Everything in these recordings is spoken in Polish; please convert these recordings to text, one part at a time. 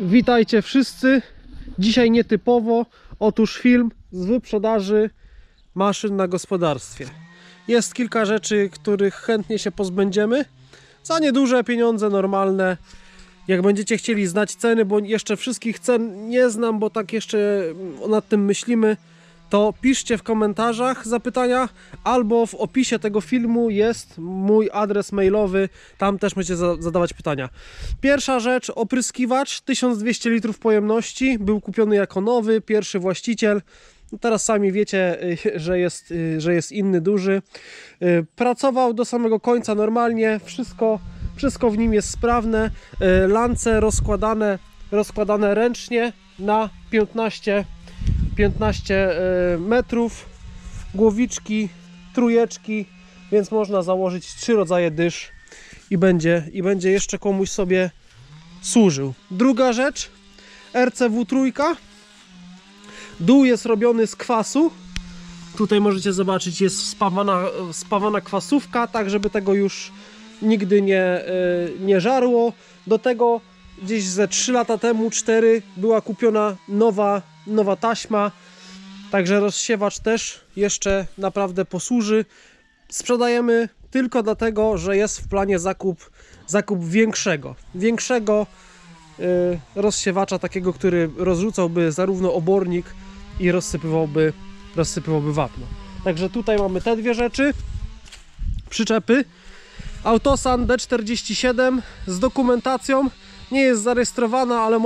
Witajcie wszyscy. Dzisiaj nietypowo, otóż film z wyprzedaży maszyn na gospodarstwie. Jest kilka rzeczy, których chętnie się pozbędziemy za nieduże pieniądze, normalne. Jak będziecie chcieli znać ceny, bo jeszcze wszystkich cen nie znam, bo tak jeszcze nad tym myślimy, to piszcie w komentarzach zapytania, albo w opisie tego filmu jest mój adres mailowy, tam też możecie zadawać pytania. Pierwsza rzecz, opryskiwacz 1200 litrów pojemności, był kupiony jako nowy, pierwszy właściciel. Teraz sami wiecie, że jest inny, duży. Pracował do samego końca normalnie, wszystko w nim jest sprawne. Lance rozkładane ręcznie na 15 metrów, głowiczki, trójeczki, więc można założyć 3 rodzaje dysz i będzie jeszcze komuś sobie służył. Druga rzecz, RCW trójka. Dół jest robiony z kwasu. Tutaj możecie zobaczyć, jest spawana kwasówka, tak żeby tego już nigdy nie żarło. Do tego gdzieś ze 3 lata temu, 4, była kupiona nowa taśma, także rozsiewacz też jeszcze naprawdę posłuży. Sprzedajemy tylko dlatego, że jest w planie zakup większego rozsiewacza, takiego, który rozrzucałby zarówno obornik i rozsypywałby wapno. Także tutaj mamy te dwie rzeczy, przyczepy. Autosan D47 z dokumentacją. Nie jest zarejestrowana, ale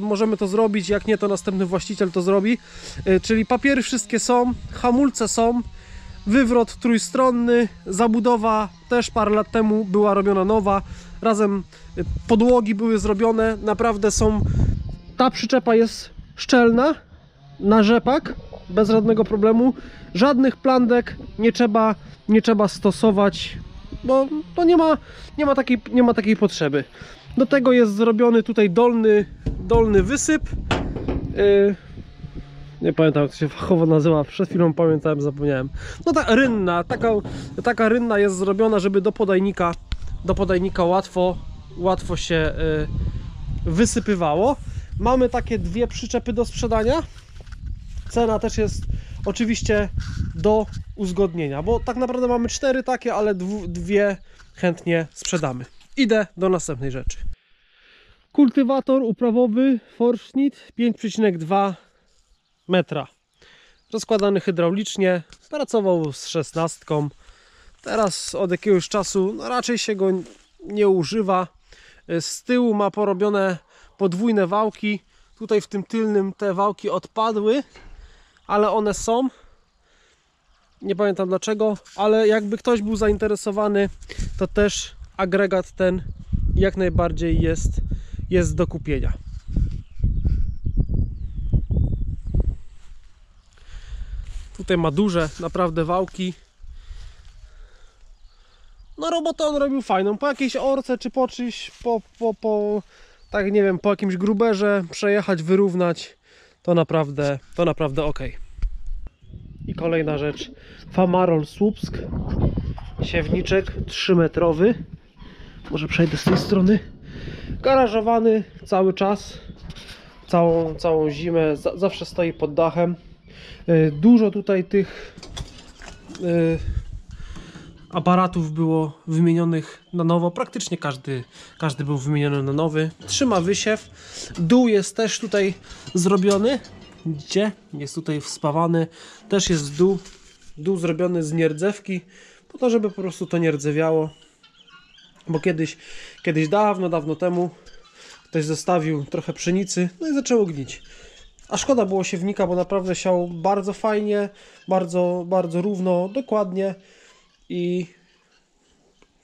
możemy to zrobić, jak nie, to następny właściciel to zrobi. Czyli papiery wszystkie są, hamulce są, wywrot trójstronny, zabudowa też parę lat temu była robiona nowa, razem podłogi były zrobione, naprawdę są... Ta przyczepa jest szczelna, na rzepak, bez żadnego problemu, żadnych plandek nie trzeba stosować, bo to nie ma takiej potrzeby. Do tego jest zrobiony tutaj dolny wysyp. Nie pamiętam, jak to się fachowo nazywa, przed chwilą pamiętałem, zapomniałem. No ta rynna, taka rynna jest zrobiona, żeby do podajnika łatwo się wysypywało. Mamy takie dwie przyczepy do sprzedania. Cena też jest oczywiście do uzgodnienia, bo tak naprawdę mamy 4 takie, ale dwie chętnie sprzedamy. Idę do następnej rzeczy. Kultywator uprawowy Fortschritt 5,2 metra. Rozkładany hydraulicznie, pracował z 16. Teraz od jakiegoś czasu raczej się go nie używa. Z tyłu ma porobione podwójne wałki. Tutaj w tym tylnym te wałki odpadły, ale one są. Nie pamiętam dlaczego, ale jakby ktoś był zainteresowany, to też agregat ten jak najbardziej jest do kupienia. Tutaj ma duże naprawdę wałki. No robotę on robił fajną. Po jakiejś orce czy po czymś, tak nie wiem, po jakimś gruberze przejechać, wyrównać, to naprawdę ok. I kolejna rzecz, Famarol Słupsk, siewniczek 3-metrowy. Może przejdę z tej strony. Garażowany cały czas, całą zimę, zawsze stoi pod dachem. Dużo tutaj tych aparatów było wymienionych na nowo. Praktycznie każdy był wymieniony na nowy. Trzyma wysiew. Dół jest też tutaj zrobiony. Widzicie? Jest tutaj wspawany. Też jest dół zrobiony z nierdzewki, po to, żeby po prostu to nie rdzewiało. Bo kiedyś dawno temu ktoś zostawił trochę pszenicy, no i zaczęło gnić. A szkoda było siewnika, bo naprawdę siał bardzo fajnie, bardzo równo, dokładnie i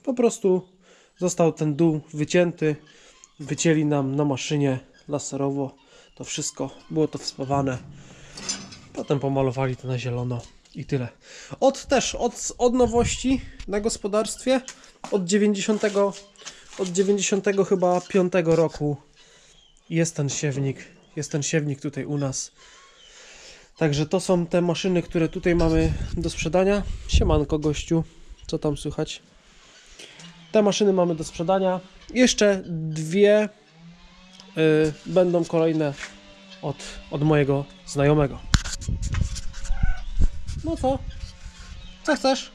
po prostu został ten dół wycięty. Wycięli nam na maszynie laserowo to wszystko, było to wspawane. Potem pomalowali to na zielono. I tyle. Od nowości na gospodarstwie od 90 chyba 5 roku jest ten siewnik tutaj u nas. Także to są te maszyny, które tutaj mamy do sprzedania. Siemanko gościu, co tam słychać? Te maszyny mamy do sprzedania. Jeszcze dwie będą kolejne od mojego znajomego. No co? Co chcesz?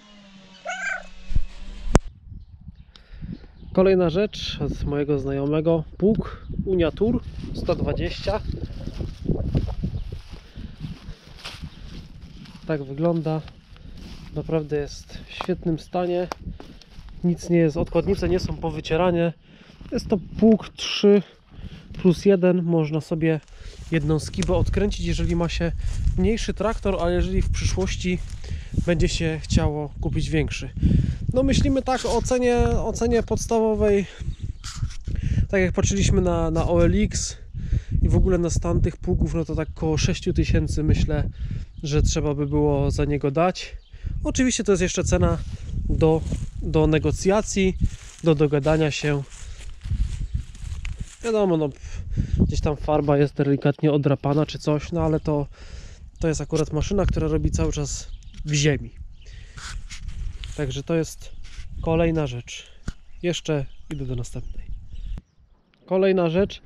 Kolejna rzecz od mojego znajomego. Pług Uniatur 120. Tak wygląda. Naprawdę jest w świetnym stanie. Nic nie jest, odkładnice nie są powycierane. Jest to pług 3+1. Można sobie jedną skibę odkręcić, jeżeli ma się mniejszy traktor, ale jeżeli w przyszłości będzie się chciało kupić większy. No myślimy tak o cenie podstawowej, tak jak patrzyliśmy na OLX i w ogóle na stan tych pługów, no to tak koło 6000 myślę, że trzeba by było za niego dać. Oczywiście to jest jeszcze cena do negocjacji, do dogadania się. Wiadomo, no gdzieś tam farba jest delikatnie odrapana czy coś, no ale to jest akurat maszyna, która robi cały czas w ziemi. Także to jest kolejna rzecz. Jeszcze idę do następnej. Kolejna rzecz.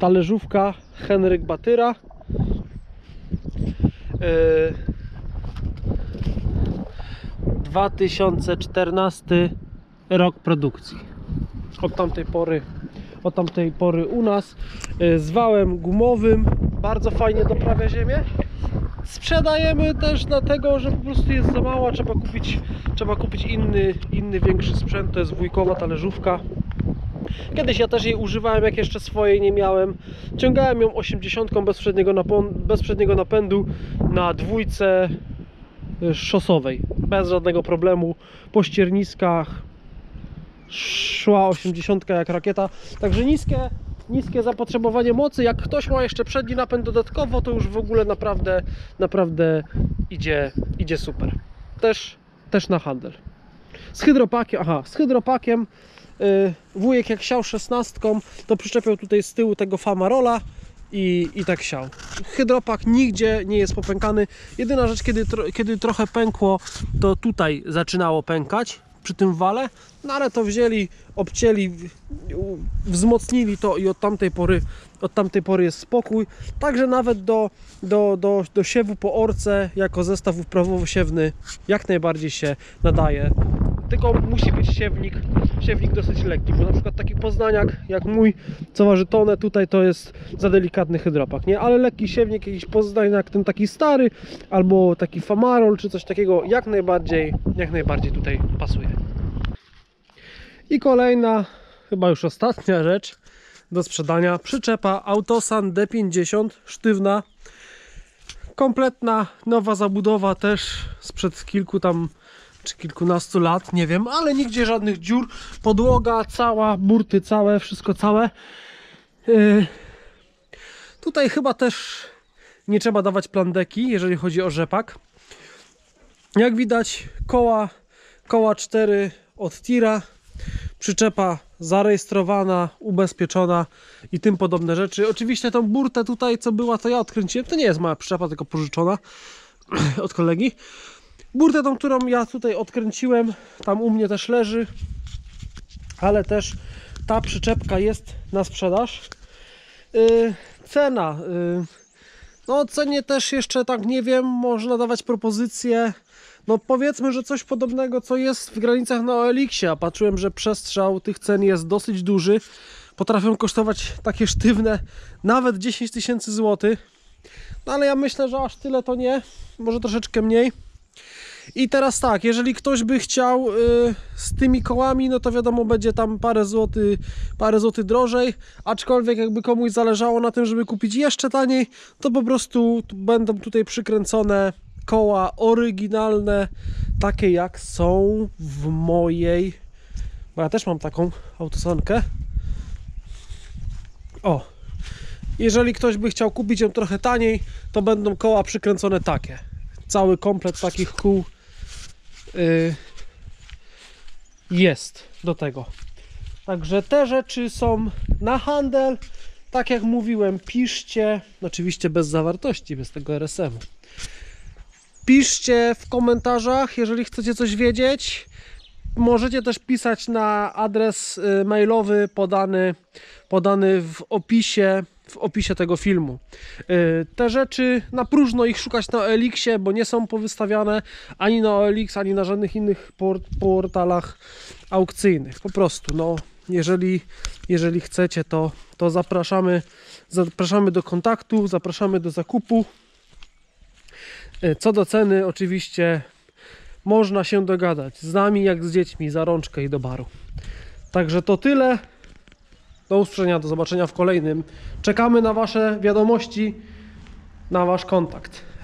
Talerzówka Henryk Batyra. Yy, 2014 rok produkcji. Od tamtej pory u nas. Z wałem gumowym. Bardzo fajnie doprawia ziemię. Sprzedajemy też dlatego, że po prostu jest za mała, trzeba kupić inny większy sprzęt. To jest wujkowa talerzówka. Kiedyś ja też jej używałem, jak jeszcze swojej nie miałem. Ciągałem ją 80 bez przedniego napędu na 2 szosowej. Bez żadnego problemu. Po ścierniskach szła 80 jak rakieta. Także niskie zapotrzebowanie mocy. Jak ktoś ma jeszcze przedni napęd dodatkowo, to już w ogóle naprawdę idzie super. Też na handel. Z hydropakiem wujek jak siał 16, to przyczepiał tutaj z tyłu tego Famarola i tak siał. Hydropak nigdzie nie jest popękany. Jedyna rzecz, kiedy trochę pękło, to tutaj zaczynało pękać przy tym wale, no ale to wzięli, obcięli, wzmocnili to i od tamtej pory jest spokój. Także nawet do siewu po orce jako zestaw uprawowo-siewny jak najbardziej się nadaje. Tylko musi być siewnik dosyć lekki, bo na przykład taki poznaniak jak mój, co waży tonę, tutaj to jest za delikatny hydropak, nie? Ale lekki siewnik, jakiś poznaniak, ten taki stary, albo taki Famarol czy coś takiego, jak najbardziej tutaj pasuje. I kolejna, chyba już ostatnia rzecz do sprzedania. Przyczepa Autosan D50, sztywna, kompletna, nowa zabudowa, też sprzed kilkunastu lat, nie wiem, ale nigdzie żadnych dziur, podłoga cała, burty całe, wszystko całe. Tutaj chyba też nie trzeba dawać plandeki, jeżeli chodzi o rzepak. Jak widać, koła 4 od tira, przyczepa zarejestrowana, ubezpieczona i tym podobne rzeczy. Oczywiście tą burtę tutaj, co była, to ja odkręciłem, to nie jest moja przyczepa, tylko pożyczona od kolegi. Burtę tą, którą ja tutaj odkręciłem, tam u mnie też leży, ale też ta przyczepka jest na sprzedaż. Cena, no o cenie też jeszcze tak nie wiem, można dawać propozycje, no powiedzmy, że coś podobnego, co jest w granicach na OLX-ie, a patrzyłem, że przestrzał tych cen jest dosyć duży, potrafią kosztować takie sztywne nawet 10 000 złotych, no ale ja myślę, że aż tyle to nie, może troszeczkę mniej. I teraz tak, jeżeli ktoś by chciał z tymi kołami, no to wiadomo, będzie tam parę złotych drożej, aczkolwiek jakby komuś zależało na tym, żeby kupić jeszcze taniej, to po prostu będą tutaj przykręcone koła oryginalne, takie jak są w mojej, bo ja też mam taką autosankę. O, jeżeli ktoś by chciał kupić ją trochę taniej, to będą koła przykręcone takie. Cały komplet takich kół jest do tego. Także te rzeczy są na handel. Tak jak mówiłem, piszcie, oczywiście bez zawartości, bez tego RSM-u. Piszcie w komentarzach, jeżeli chcecie coś wiedzieć. Możecie też pisać na adres mailowy podany w opisie tego filmu. Te rzeczy na próżno ich szukać na OLX-ie, bo nie są powystawiane ani na OLX, ani na żadnych innych portalach aukcyjnych. Po prostu, no, jeżeli chcecie, to zapraszamy do kontaktu, zapraszamy do zakupu. Co do ceny, oczywiście można się dogadać z nami jak z dziećmi, za rączkę i do baru. Także to tyle. Do usłyszenia, do zobaczenia w kolejnym. Czekamy na Wasze wiadomości, na Wasz kontakt.